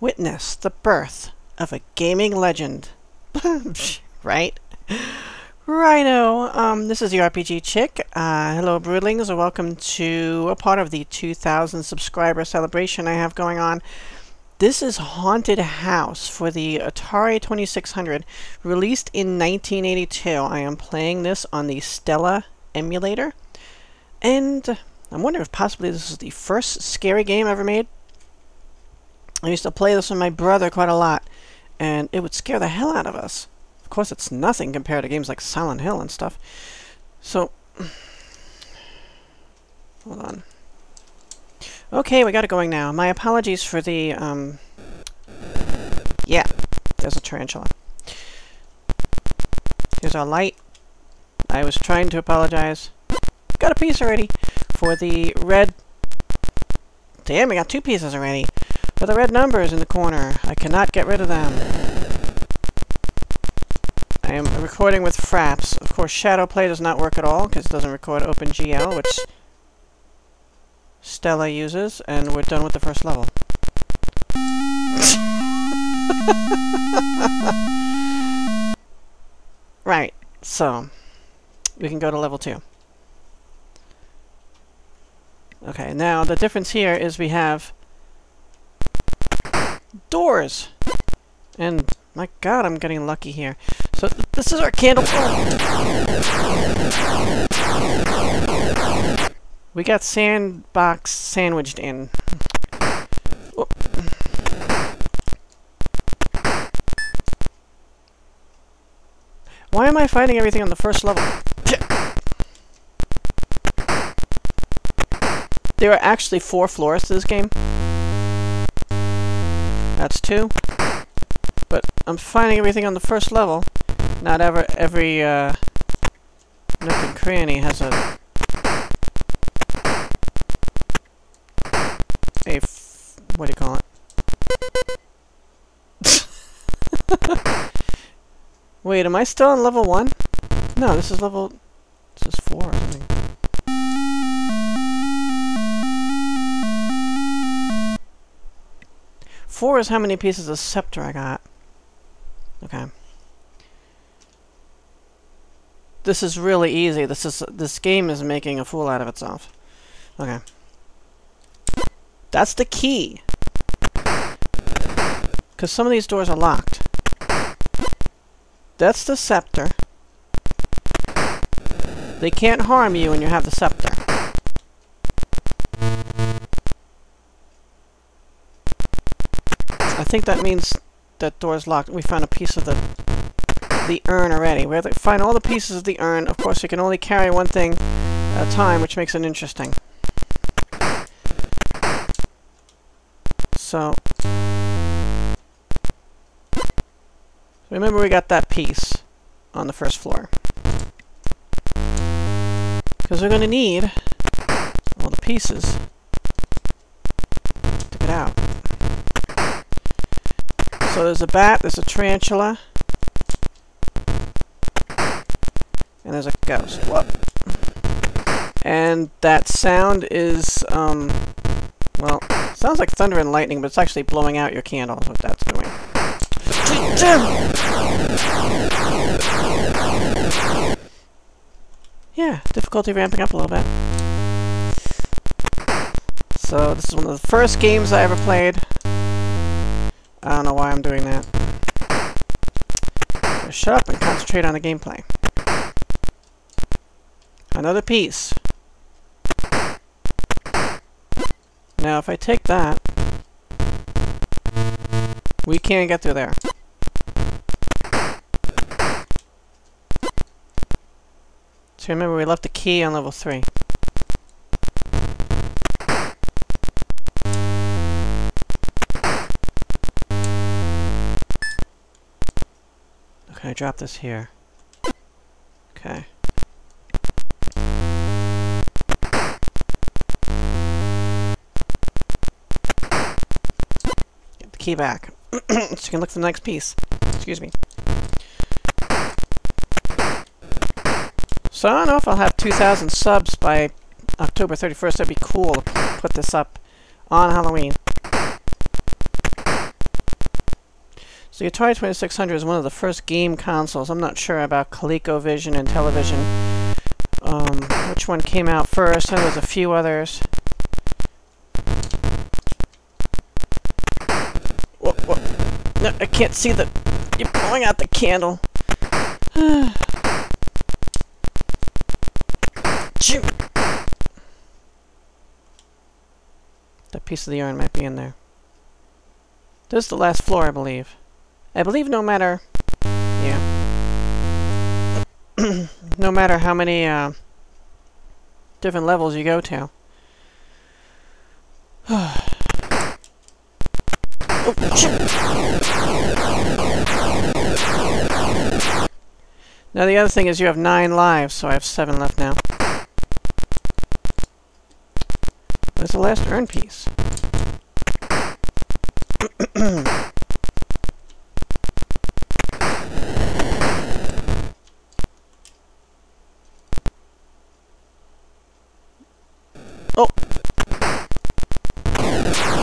witness the birth of a gaming legend. Right? Righto, this is the RPG Chick. Hello, broodlings. Welcome to a part of the 2,000 subscriber celebration I have going on. This is Haunted House for the Atari 2600, released in 1982. I am playing this on the Stella emulator, and I'm wondering if possibly this is the first scary game ever made. I used to play this with my brother quite a lot, and it would scare the hell out of us. Of course, it's nothing compared to games like Silent Hill and stuff. So, hold on. Okay, we got it going now. My apologies for the, yeah, there's a tarantula. Here's our light. I was trying to apologize. Got a piece already for the red... Damn, we got two pieces already. For the red numbers in the corner. I cannot get rid of them. I am recording with Fraps. Of course, Shadow Play does not work at all, because it doesn't record OpenGL, which... Stella uses, and we're done with the first level. Right, so we can go to level 2. Okay, now the difference here is we have doors, and my God, I'm getting lucky here. So this is our candle. We got sandbox sandwiched in. Oh. Why am I fighting everything on the first level? There are actually 4 floors to this game. That's 2. But I'm finding everything on the first level. Not ever every nook and cranny has what do you call it? Wait, am I still on level 1? No, this is level... This is 4 or something. I think. 4 is how many pieces of scepter I got. Okay. This is really easy. This game is making a fool out of itself. Okay. That's the key. Because some of these doors are locked. That's the scepter. They can't harm you when you have the scepter. I think that means that door's locked. We found a piece of the urn already. We have to find all the pieces of the urn. Of course, you can only carry one thing at a time, which makes it interesting. So, remember we got that piece on the first floor. Because we're going to need all the pieces to get out. So there's a bat, there's a tarantula, and there's a ghost. Whoop. And that sound is, well... Sounds like thunder and lightning, but it's actually blowing out your candle is what that's doing. Yeah, difficulty ramping up a little bit. So this is one of the first games I ever played. I don't know why I'm doing that. Just shut up and concentrate on the gameplay. Another piece. Now, if I take that, we can't get through there. So remember, we left the key on level 3. Okay, I dropped this here. Okay. Key back. So you can look for the next piece. Excuse me. So I don't know if I'll have 2,000 subs by October 31st. That'd be cool to put this up on Halloween. So Atari 2600 is one of the first game consoles. I'm not sure about ColecoVision and television, which one came out first. There was a few others. Whoa, whoa. No, I can't see the... You're blowing out the candle. Shoot! That piece of the yarn might be in there. This is the last floor, I believe. I believe no matter... Yeah. No matter how many different levels you go to. Now the other thing is you have 9 lives, so I have 7 left now. Where's the last urn piece? Oh!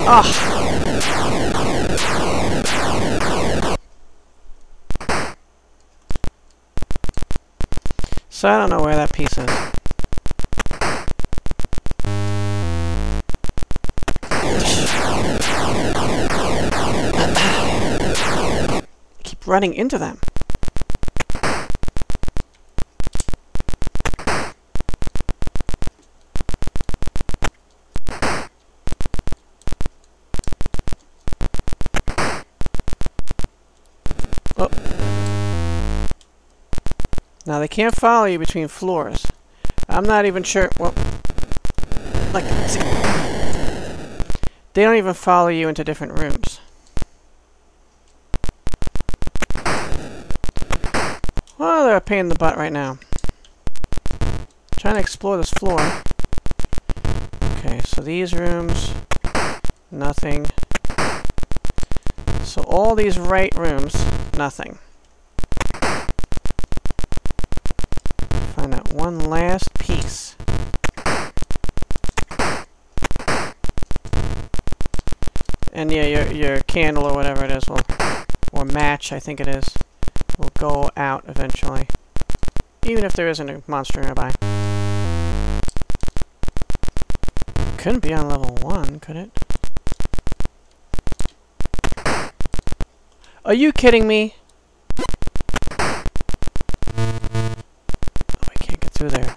Ah! So I don't know where that piece is. I keep running into them. Oh. Now they can't follow you between floors. I'm not even sure. Well, like, they don't even follow you into different rooms. Well, they're a pain in the butt right now. I'm trying to explore this floor. Okay, so these rooms, nothing. So all these right rooms, nothing. Find out one last piece. And yeah, your candle or whatever it is will, or match, I think it is, will go out eventually. Even if there isn't a monster nearby. Couldn't be on level 1, could it? Are you kidding me? Oh, I can't get through there.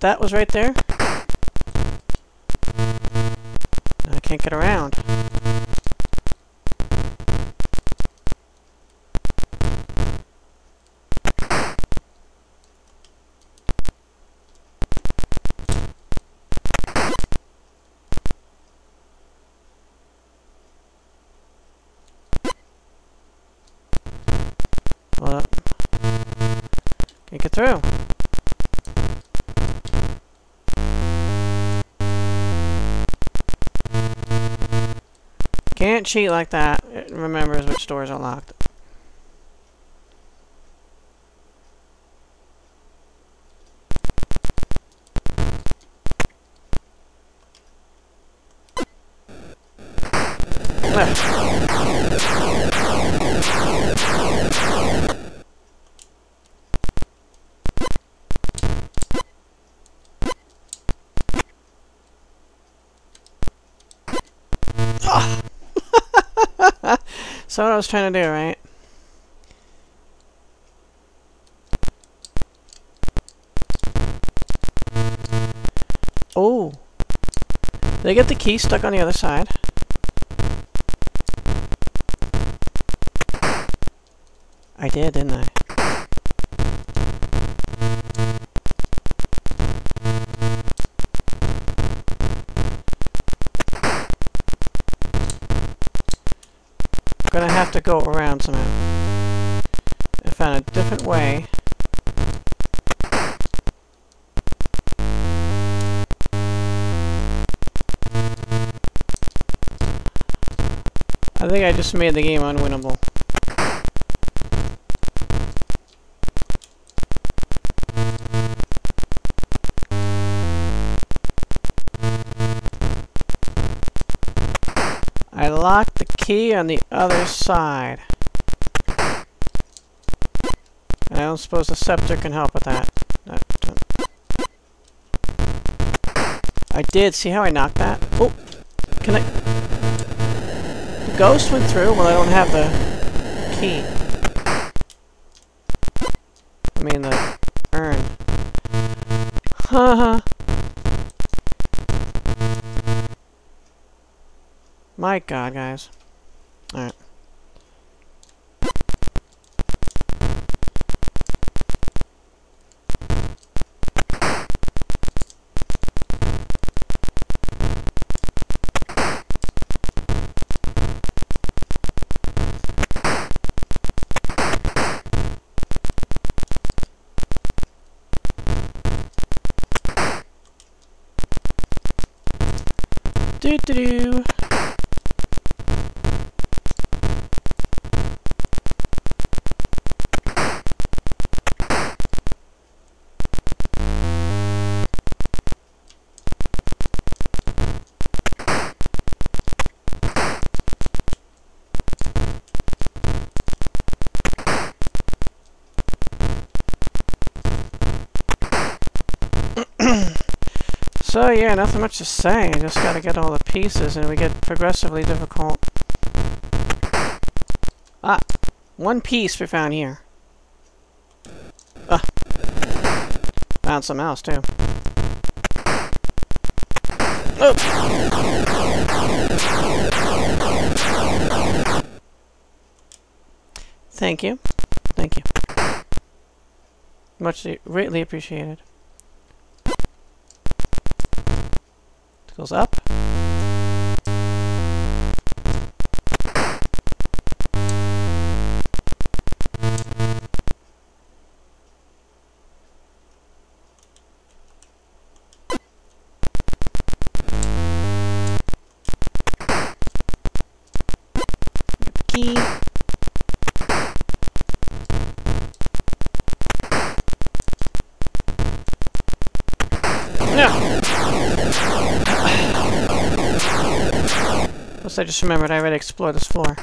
That was right there. I can't get around. Hold up. Can't get through. Can't cheat like that. It remembers which doors are locked. So what I was trying to do, right? Oh! They get the key stuck on the other side. I did, didn't I? Gonna have to go around somehow. I found a different way. think I just made the game unwinnable. I locked the key on the other side. And I don't suppose the scepter can help with that. I did. See how I knocked that? Oh! Can I... The ghost went through? Well, I don't have the key. I mean, the urn. Haha. My God, guys. Alright. Do-do-do. So yeah, nothing much to say, just gotta get all the pieces and we get progressively difficult. Ah! One piece we found here. Ah! Found some else too. Oh! Thank you. Thank you. Much greatly appreciated. Goes up. Key. I just remembered I already explored this floor.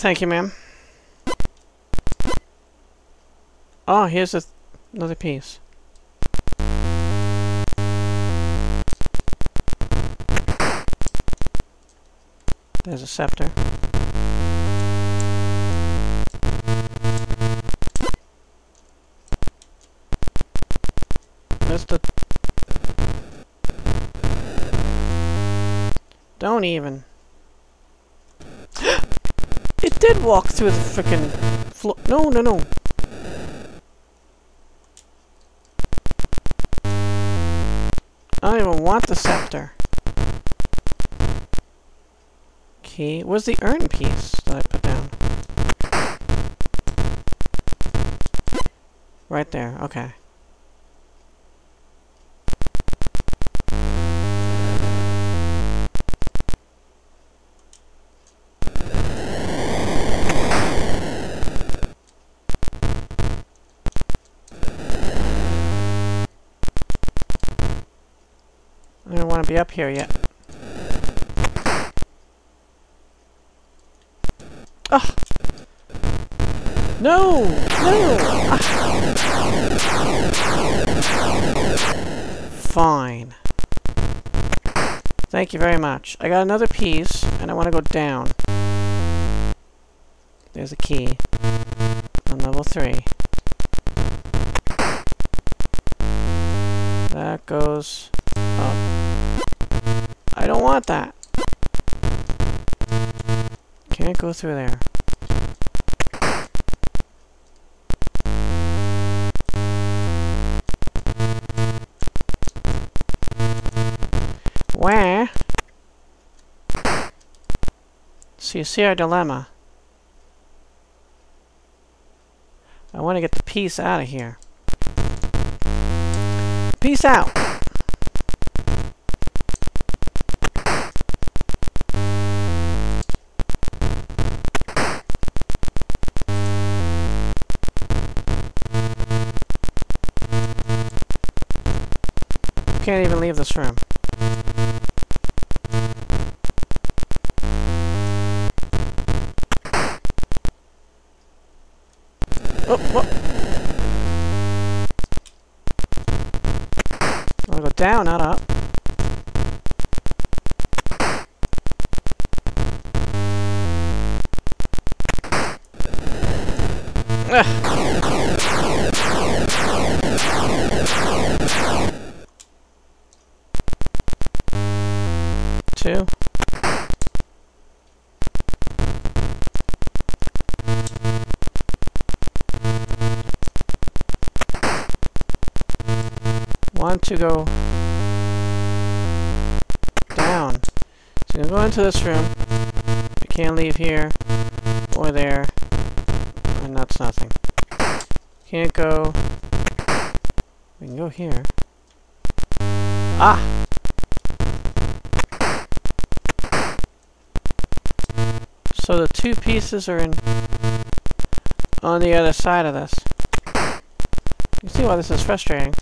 Thank you, ma'am. Oh, here's another piece. There's a scepter. That's the... Don't even. It did walk through the frickin' floor. No, no, no. I don't even want the scepter. Where's the urn piece that I put down? Right there, okay. I don't want to be up here yet. Oh. No! No! Ah. Fine. Thank you very much. I got another piece, and I want to go down. There's a key. On level 3. That goes up. I don't want that. Can't go through there. Where? So you see our dilemma. want to get the piece out of here. Peace out. Can't even leave this room. Oh, whoa. I'll go down, not up. Ugh. Two. One to go down. So you go into this room. You can't leave here or there, and that's nothing. Can't go. We can go here. Ah. So the two pieces are in on the other side of this. You see why this is frustrating.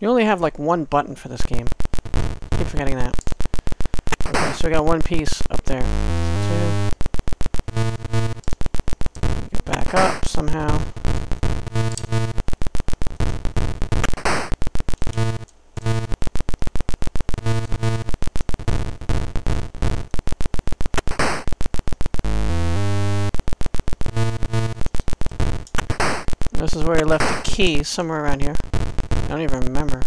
You only have like one button for this game. I keep forgetting that. Okay, so we got one piece up there. Two. Get back up somehow. This is where you left the key, somewhere around here. I don't even remember.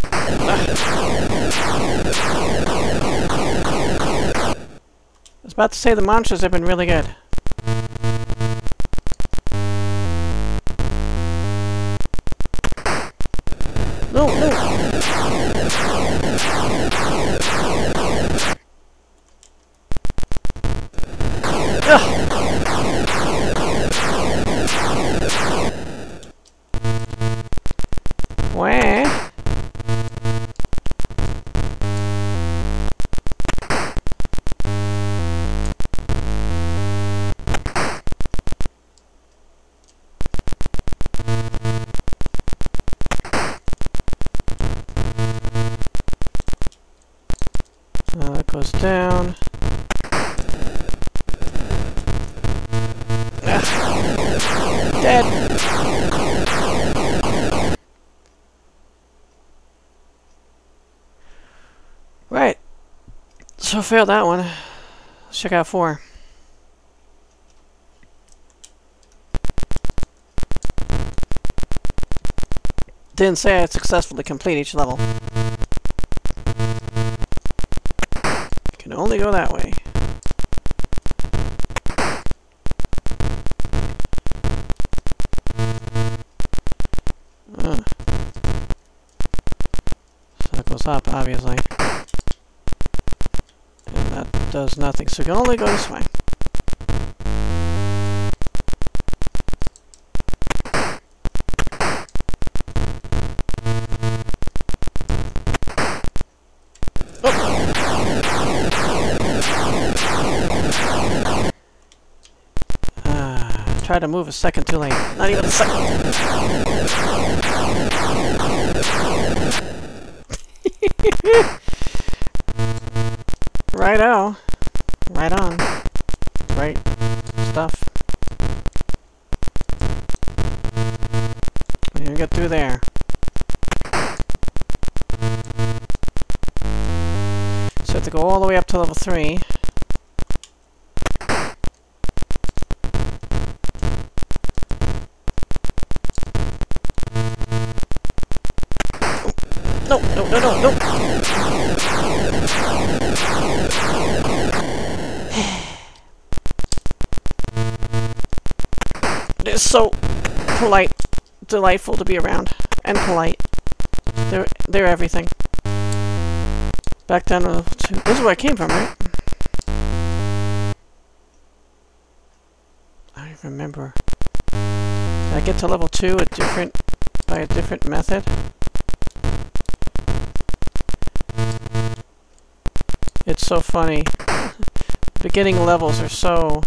I was about to say the monsters have been really good. No, no! Where? That goes down. Dead. Right. So failed that one. Let's check out 4. Didn't say I'd successfully complete each level. Can only go that way. Up, obviously. And that does nothing, so we can only go this way. Oh. Tried to move a second too late. Not even a second. Righto. Right on. Right stuff. You get through there. So I have to go all the way up to level 3. No, no, no, no, no! It is so polite, delightful to be around, and polite. They're everything. Back down to this is where I came from, right? I remember. Did I get to level 2 by a different method? It's so funny. Beginning levels are so...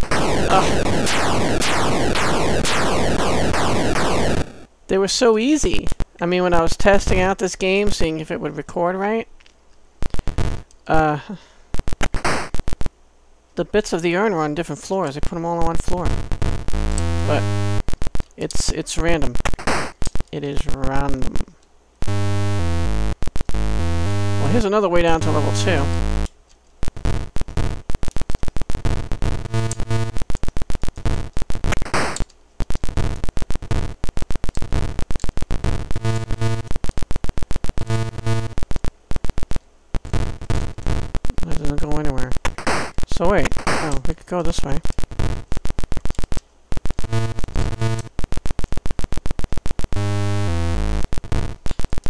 Ugh. They were so easy. I mean, when I was testing out this game, seeing if it would record right, the bits of the urn were on different floors. They put them all on one floor. But it's random. It is random. Well, here's another way down to level 2. That doesn't go anywhere. So wait. Oh, we could go this way.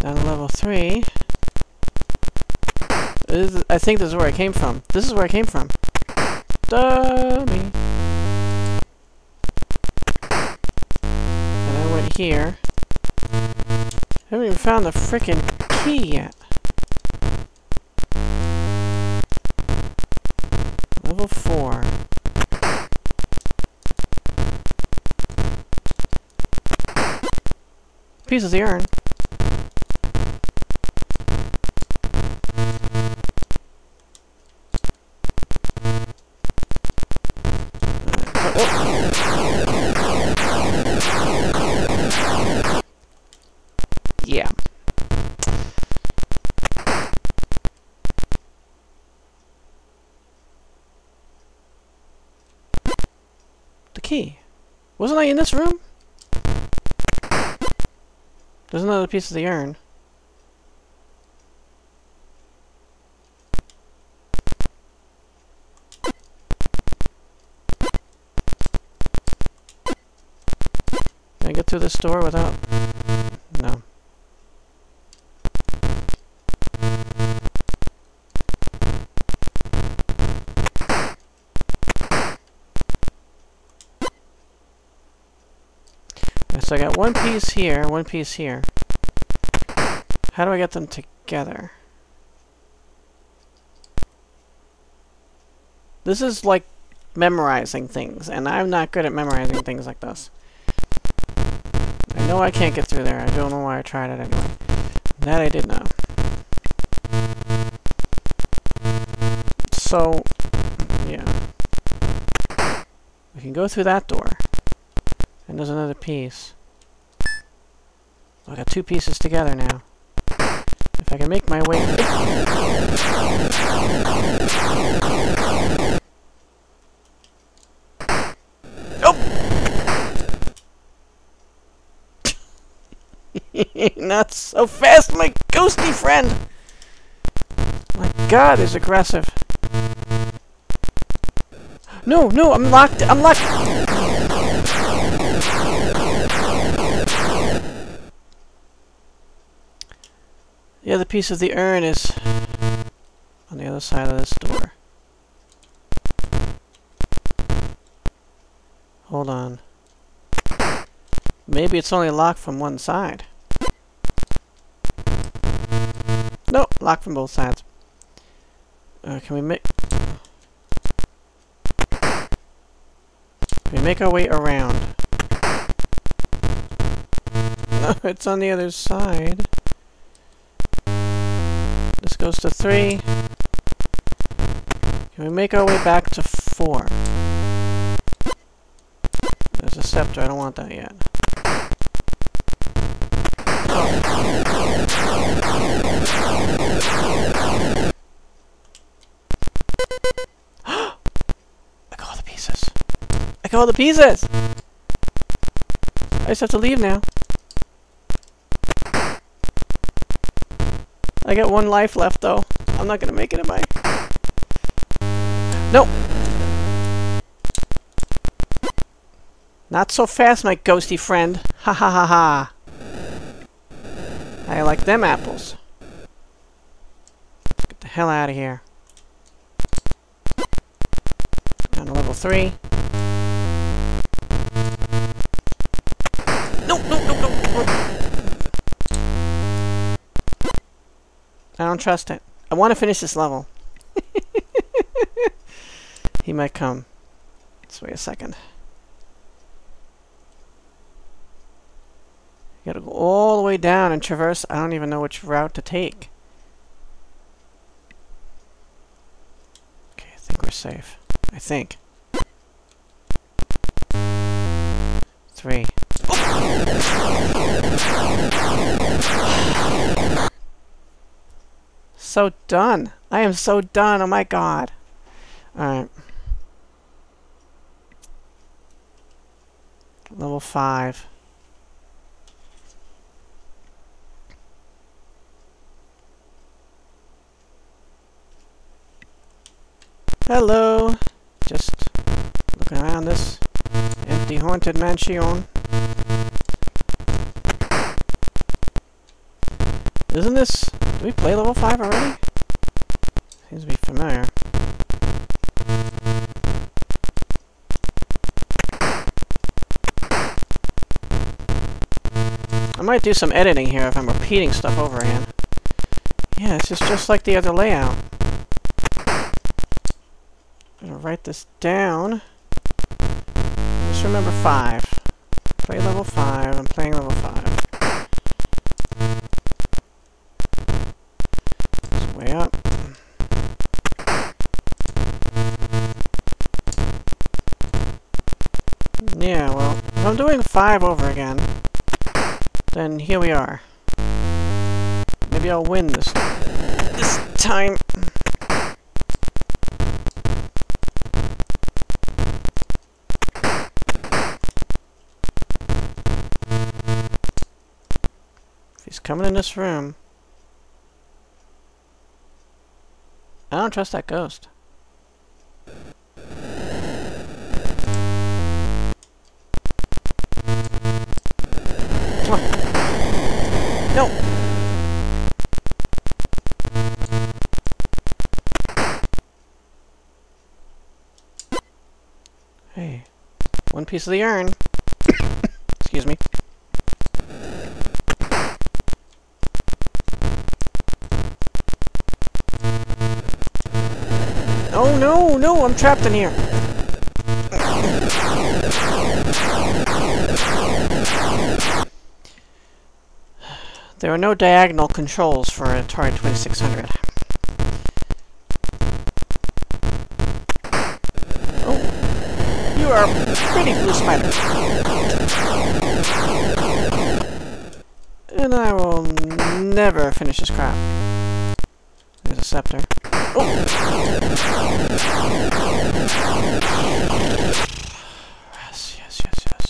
Down to level 3. I think this is where I came from. This is where I came from. Dummy. And I went here. I haven't even found the frickin' key yet. Level 4. Piece of the urn. Yeah. The key. Wasn't I in this room? There's another piece of the urn. Can I get through this door without... No. So I got one piece here, one piece here. How do I get them together? This is like memorizing things, and I'm not good at memorizing things like this. I know I can't get through there. I don't know why I tried it anyway. That I did know. So, yeah. We can go through that door. And there's another piece. I got two pieces together now. If I can make my way... Oh! Not so fast, my ghostly friend! My god, he's aggressive. No, no, I'm locked, I'm locked! The other piece of the urn is on the other side of this door. Hold on. Maybe it's only locked from one side. No, locked from both sides. Can we make... Can we make our way around? No, it's on the other side. This goes to 3. Can we make our way back to 4? There's a scepter. I don't want that yet. I got all the pieces. I got all the pieces! I just have to leave now. I got one life left, though. I'm not gonna make it, am I? Nope. Not so fast, my ghosty friend. Ha ha ha ha. I like them apples. Get the hell out of here. Down to level 3. I don't trust it. I want to finish this level. He might come. Let's wait a second. You gotta go all the way down and traverse. I don't even know which route to take. Okay, I think we're safe. I think. 3. Oh. So done. I am so done. Oh my god. Alright. Level 5. Hello. Just looking around this empty haunted mansion. Isn't this... Did we play level 5 already? Seems to be familiar. I might do some editing here if I'm repeating stuff over again. Yeah, this is just like the other layout. I'm gonna write this down. Just remember 5. Play level 5. I'm playing level 5. Up. Yeah, well, if I'm doing 5 over again, then here we are. Maybe I'll win this time. If he's coming in this room. I don't trust that ghost. Come on. No! Hey. One piece of the urn. Excuse me. Oh no, no, I'm trapped in here. There are no diagonal controls for Atari 2600. Oh, you are a pretty blue spider. And I will never finish this crap. There's a scepter. Oh. Yes, yes, yes, yes.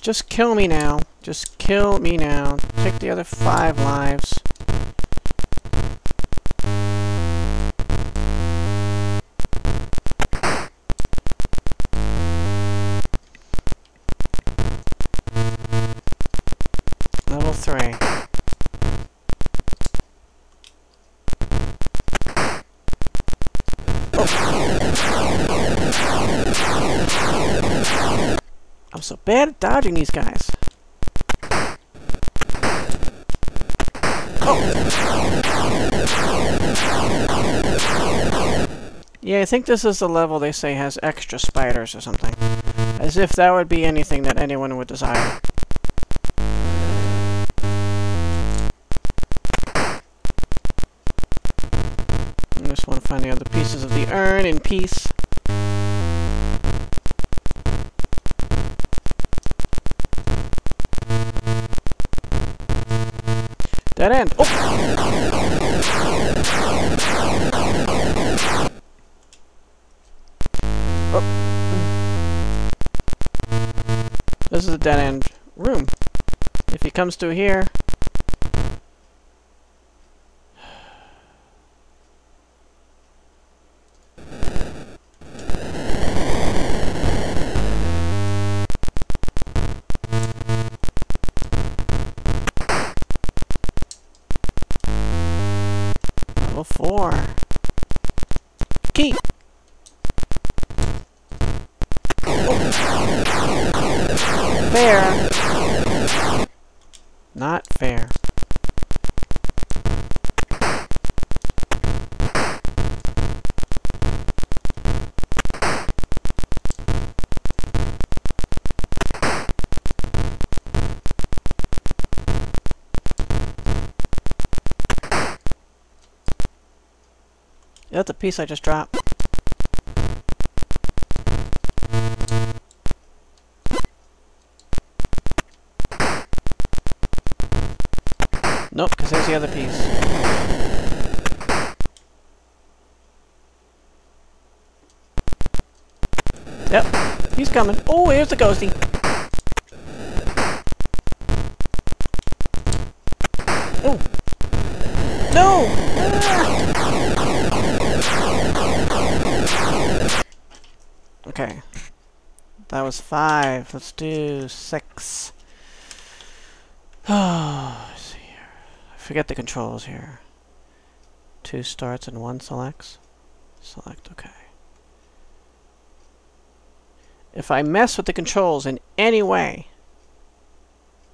Just kill me now. Just kill me now. Take the other 5 lives. I'm so bad at dodging these guys. Oh. Yeah, I think this is the level they say has extra spiders or something. As if that would be anything that anyone would desire. I just want to find the other pieces of the urn in peace. Dead end. Oh. Oh. is a dead-end room. If he comes through here... That's a piece I just dropped. Nope, because there's the other piece. Yep, he's coming. Oh, here's the ghosty. Oh. No! Ah! Okay, that was 5. Let's do 6. Oh, let's see here. I forget the controls here. 2 starts and 1 selects. Select, okay. If I mess with the controls in any way,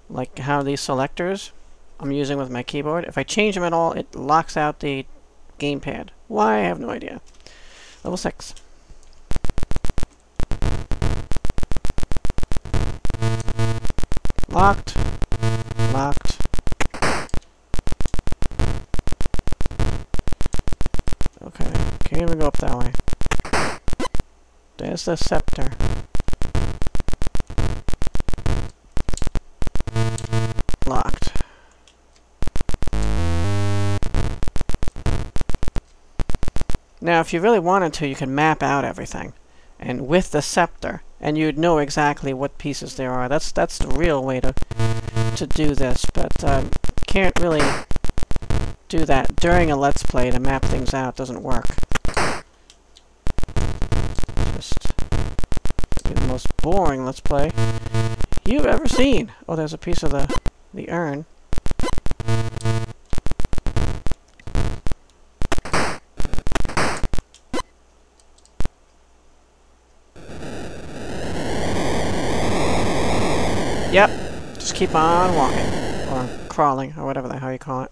like how these selectors I'm using with my keyboard, if I change them at all, it locks out the gamepad. Why? I have no idea. Level 6. Locked. Locked. Okay, can't even go up that way. There's the scepter. Locked. Now, if you really wanted to, you can map out everything, and with the scepter, and you'd know exactly what pieces there are. That's the real way to do this, but can't really do that during a Let's Play. To map things out doesn't work. Just be the most boring Let's Play you've ever seen. Oh, there's a piece of the urn. Yep, just keep on walking, or crawling, or whatever the hell you call it.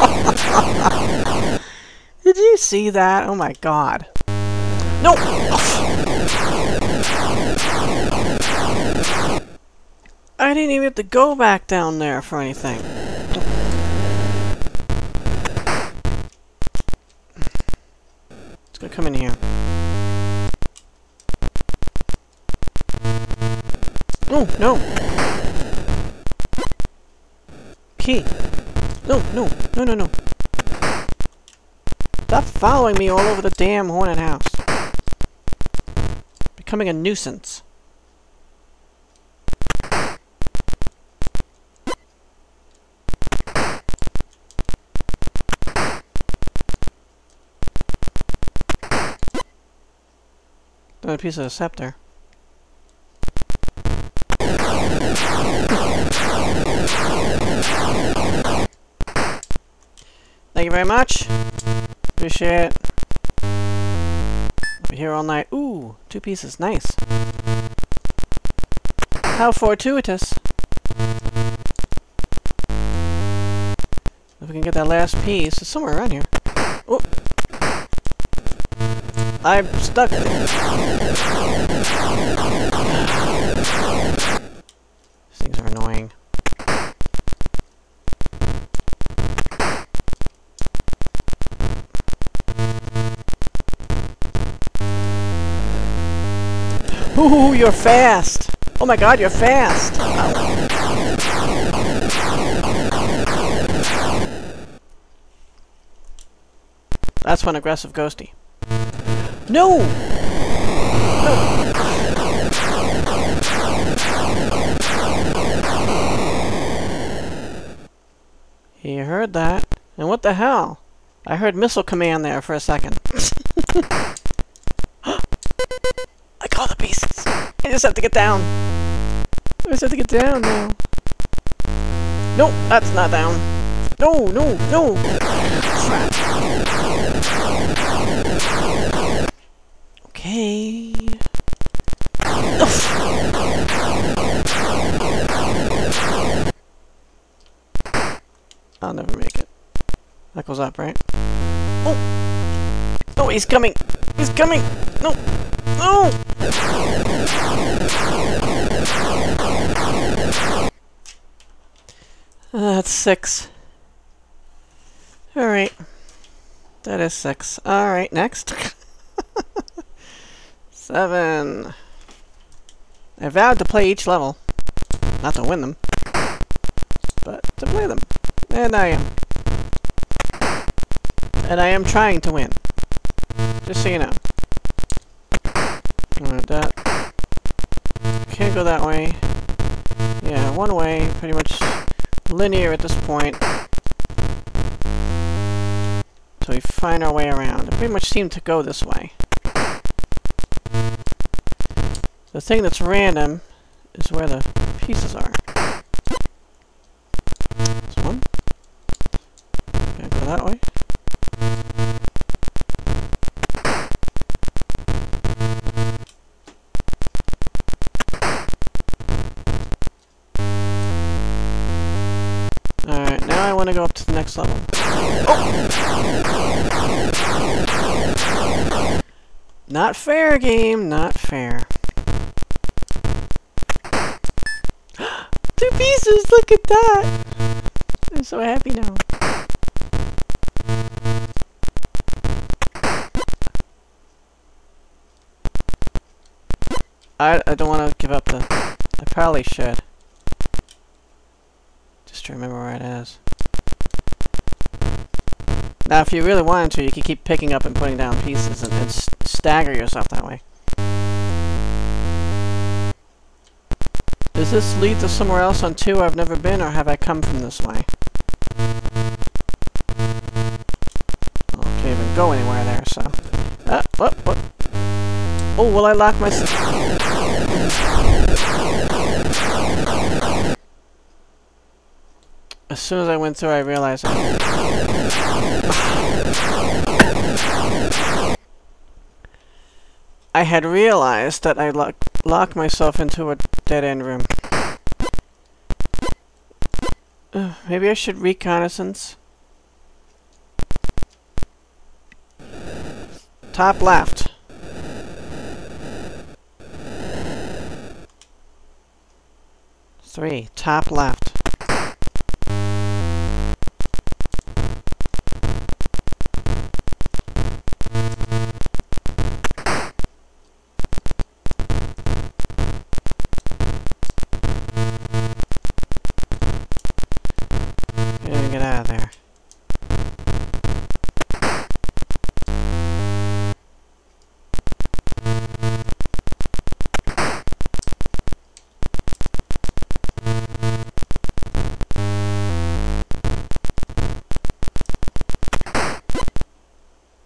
Oh! Did you see that? Oh my god. No! Oh. I didn't even have to go back down there for anything. It's gonna come in here. Oh, no! Key! No, no, no, no, no! Stop following me all over the damn haunted house. Becoming a nuisance. Another piece of a scepter. Thank you very much. Appreciate it. I'll be here all night. Ooh, 2 pieces. Nice. How fortuitous. If we can get that last piece, it's somewhere around here. Oh. I'm stuck. These things are annoying. Ooh, you're fast! Oh my god, you're fast! Ow. That's when aggressive ghosty. No! No! He heard that. And what the hell? I heard missile command there for a second. I caught the pieces. I just have to get down. I just have to get down now. No, that's not down. No, no, no! Okay. Oof. I'll never make it. That goes up, right? Oh! Oh, he's coming! He's coming! No! No! That's 6. Alright. That is 6. Alright, next. 7. I vowed to play each level. Not to win them, but to play them. And I am. And I am trying to win. Just so you know. Like that. Can't go that way. Yeah, one way, pretty much linear at this point. So we find our way around. It pretty much seemed to go this way. The thing that's random is where the pieces are. This one. Gotta go that way. Alright, now I want to go up to the next level. Oh! Not fair, game, not fair. 2 pieces, look at that! I'm so happy now. I don't want to give up the... I probably should. Just to remember where it is. Now, if you really wanted to, you could keep picking up and putting down pieces and stagger yourself that way. Does this lead to somewhere else on 2 I've never been, or have I come from this way? Well, I can't even go anywhere there, so... whoop, whoop. Oh, will I lock myself? As soon as I went through, I realized... I had realized that I locked myself into a dead-end room. Maybe I should reconnaissance. Top left. Three. Top left.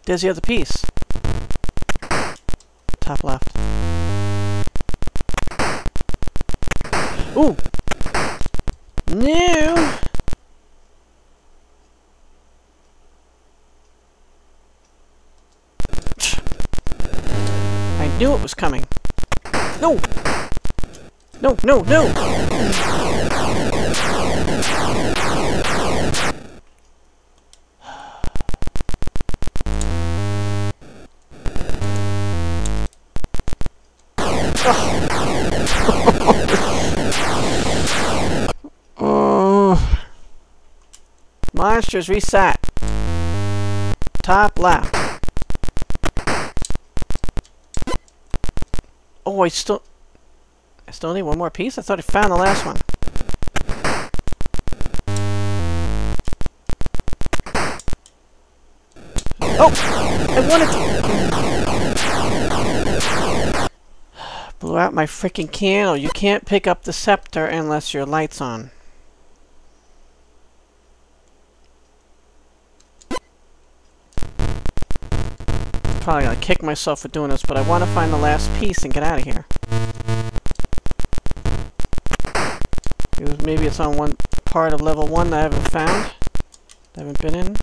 There's the other piece. Top left. Ooh! No! I knew it was coming. No! No, no, no! Monsters reset. Top left. Oh, I still need one more piece? I thought I found the last one. Oh! I wanted to... Blew out my freaking candle. You can't pick up the scepter unless your light's on. Probably gonna kick myself for doing this, but I want to find the last piece and get out of here. Maybe it's on one part of level 1 that I haven't found. I haven't been in.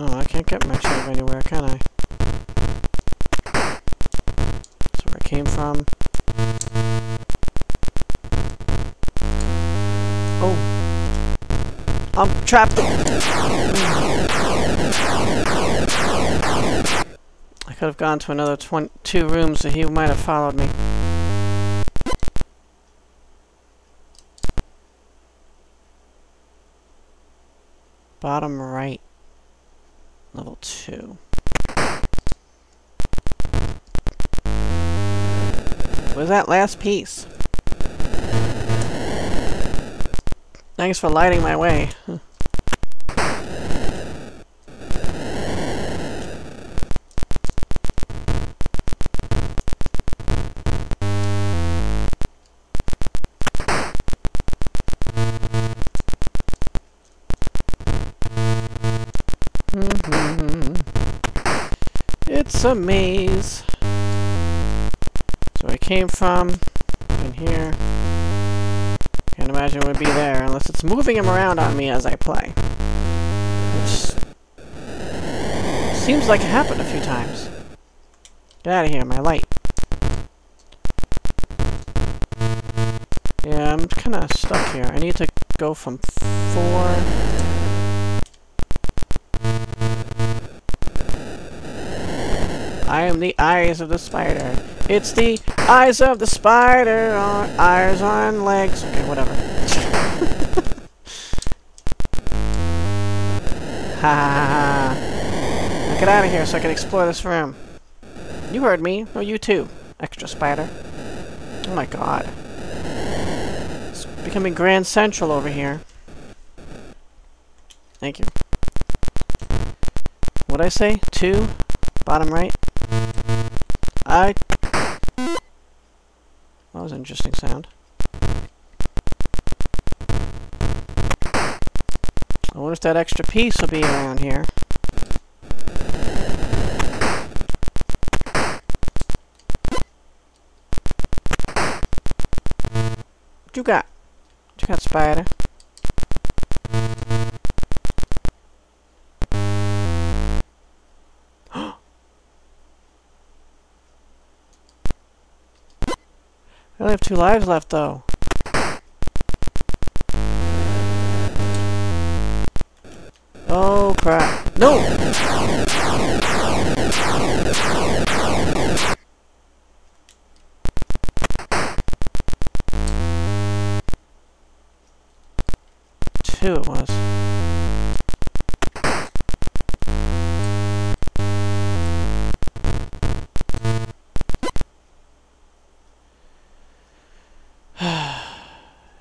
Oh, I can't get my chair anywhere, can I? That's where I came from. Oh! I'm trapped! I could have gone to another 2 rooms, so he might have followed me. Bottom right. Level 2. Where's that last piece? Thanks for lighting my way. Huh. It's a maze. So I came from in here. Can't imagine it would be there unless it's moving him around on me as I play. Which seems like it happened a few times. Get out of here, my light. Yeah, I'm kind of stuck here. I need to go from 4. I am the eyes of the spider. It's the eyes of the spider on eyes on legs. Okay, whatever. Ha ha ha. Now get out of here so I can explore this room. You heard me. Oh, you too. Extra spider. Oh my god. It's becoming Grand Central over here. Thank you. What'd I say? 2? Bottom right? That was an interesting sound. I wonder if that extra piece will be around here. What you got? What you got, spider? I only have 2 lives left, though. Oh, crap. No! Two it was.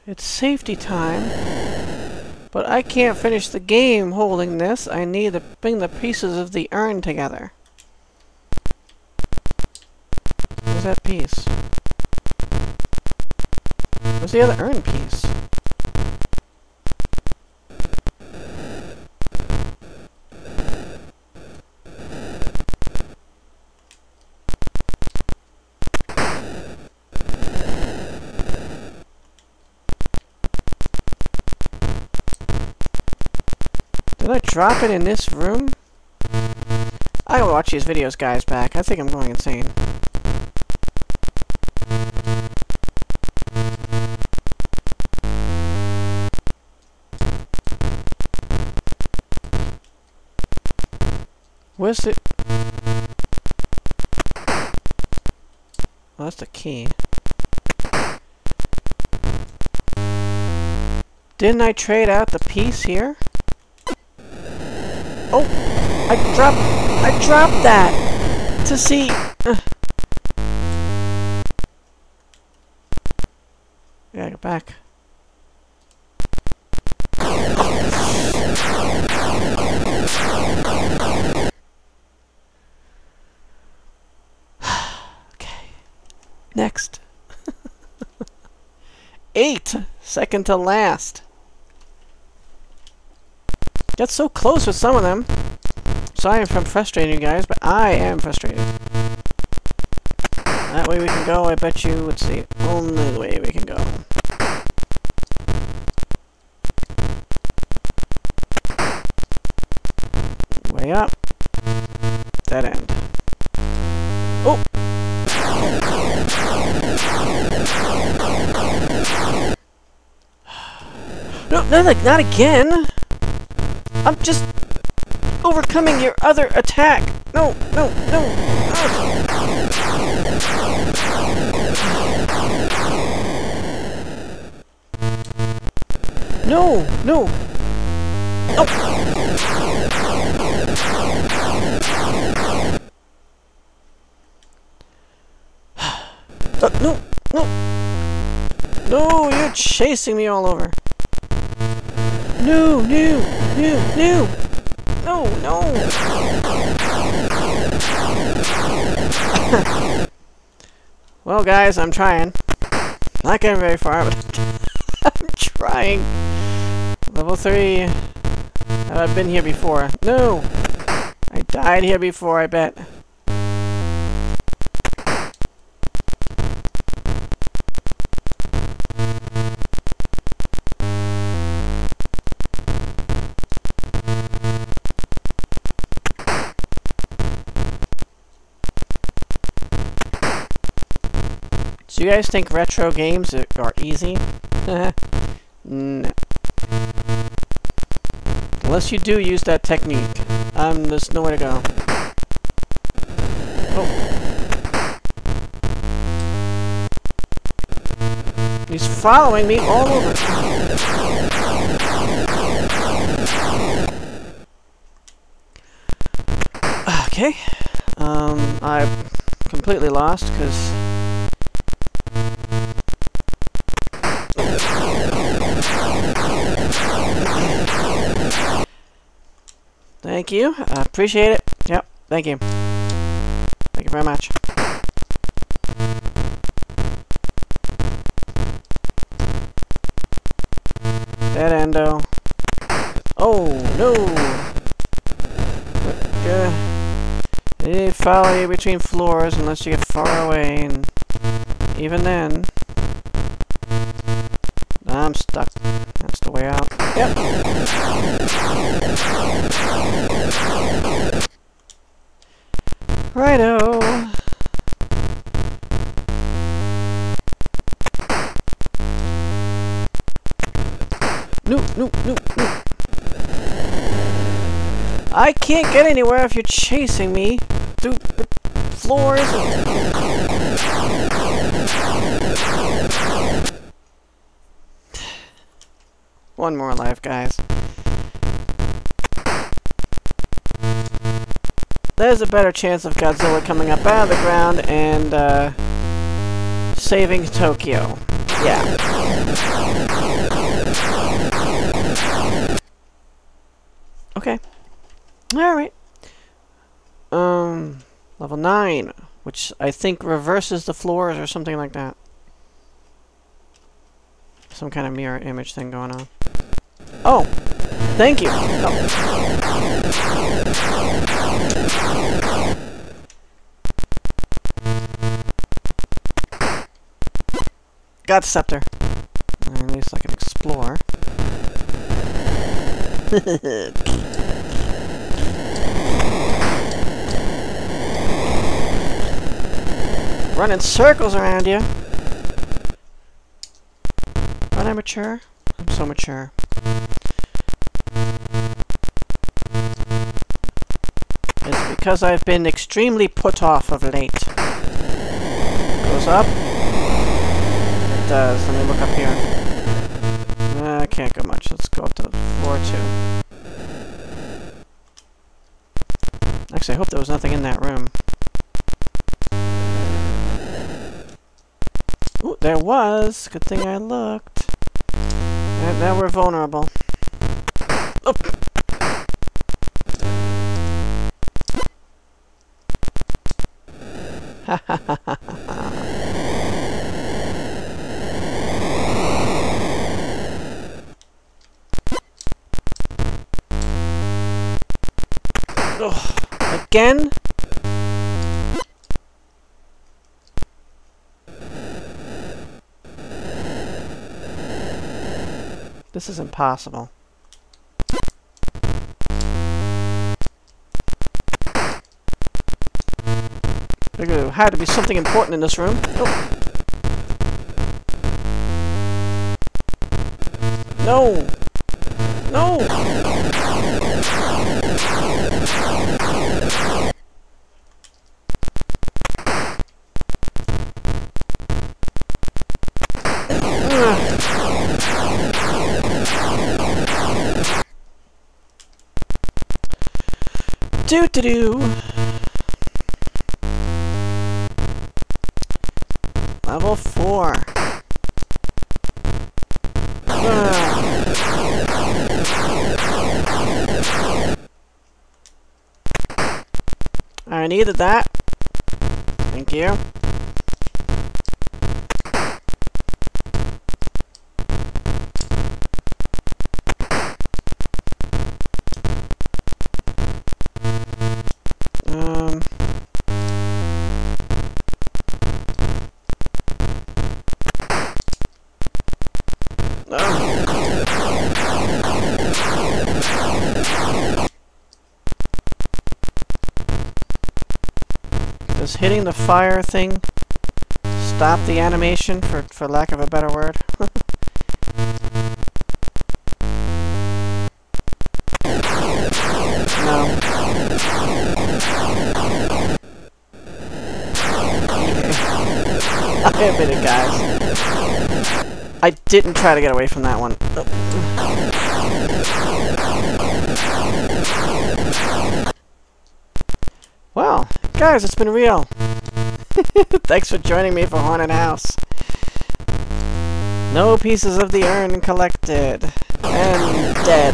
It's safety time, but I can't finish the game holding this. I need to bring the pieces of the urn together. Where's that piece? Where's the other urn piece? Did I drop it in this room? I gotta watch these videos, guys, back. I think I'm going insane. Where's the... Well, that's the key. Didn't I trade out the piece here? Oh, I dropped that to see. Yeah, I got back. Next. 8, second to last. Got so close with some of them. Sorry if I'm frustrating you guys, but I am frustrated. That way we can go, I bet you it's the only way we can go. Way up. Dead end. Oh! No, not again! I'm just overcoming your other attack! No, no, no! No, no! Oh. No, no! No, you're chasing me all over! No, no, no, no! No, no! Well, guys, I'm trying. Not getting very far, but I'm trying. Level 3. I've been here before. No! I died here before, I bet. Do you guys think retro games are easy? No. Unless you do use that technique. There's nowhere to go. Oh. He's following me all over. Okay. I'm completely lost because... Thank you. I appreciate it. Yep. Thank you. Thank you very much. Dead endo. Oh, no! They follow you between floors unless you get far away, and even then... I'm stuck. That's the way out. Yep. Righto. No, no, no, no. I can't get anywhere if you're chasing me through the floors. One more life, guys. There's a better chance of Godzilla coming up out of the ground and, saving Tokyo. Yeah. Okay. Alright. Level 9, which I think reverses the floors or something like that. Some kind of mirror image thing going on. Oh! Thank you! Oh. Got the scepter. At least I can explore. Running circles around you. Am I mature? I'm so mature. It's because I've been extremely put off of late. Goes up. It does. Let me look up here. I can't go much. Let's go up to floor 2. Actually, I hope there was nothing in that room. Ooh, there was. Good thing I looked. And now we're vulnerable. Oh. again? This is impossible. There had to be something important in this room. Oh. No! No! Do-do-do! Level 4. I needed that. Thank you. Hitting the fire thing stop the animation, for lack of a better word. No. I admit it, guys. I didn't try to get away from that one. Oh. Well, guys, it's been real. Thanks for joining me for Haunted House. No pieces of the urn collected. And dead.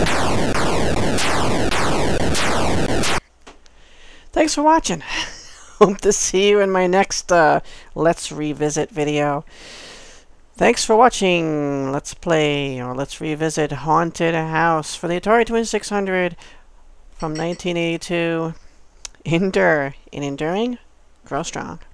Thanks for watching. Hope to see you in my next Let's Revisit video. Thanks for watching. Let's play or Let's Revisit Haunted House for the Atari 2600 from 1982. Endure. In enduring, grow strong.